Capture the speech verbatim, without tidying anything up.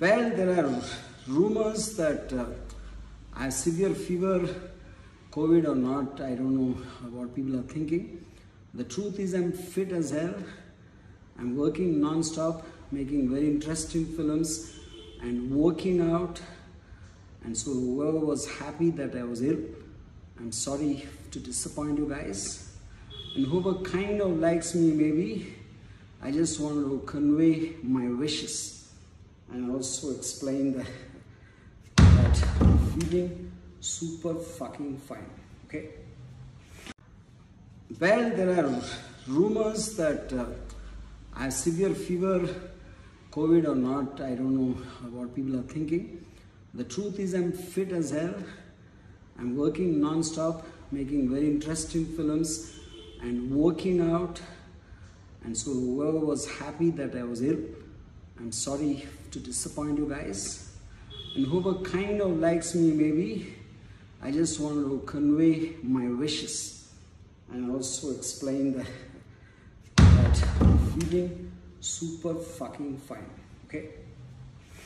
Well, there are rumors that uh, I have severe fever, COVID or not, I don't know what people are thinking. The truth is I'm fit as hell. I'm working non-stop, making very interesting films and working out. And so whoever was happy that I was ill, I'm sorry to disappoint you guys. And whoever kind of likes me, maybe, I just want to convey my wishes and also explain that, that I'm feeling super fucking fine, okay? Well, there are rumors that uh, I have severe fever, COVID or not, I don't know what people are thinking. The truth is I'm fit as hell. I'm working non-stop, making very interesting films and working out. And so whoever was happy that I was ill, I'm sorry to disappoint you guys. And whoever kind of likes me, maybe, I just want to convey my wishes and also explain that, that I'm feeling super fucking fine, okay?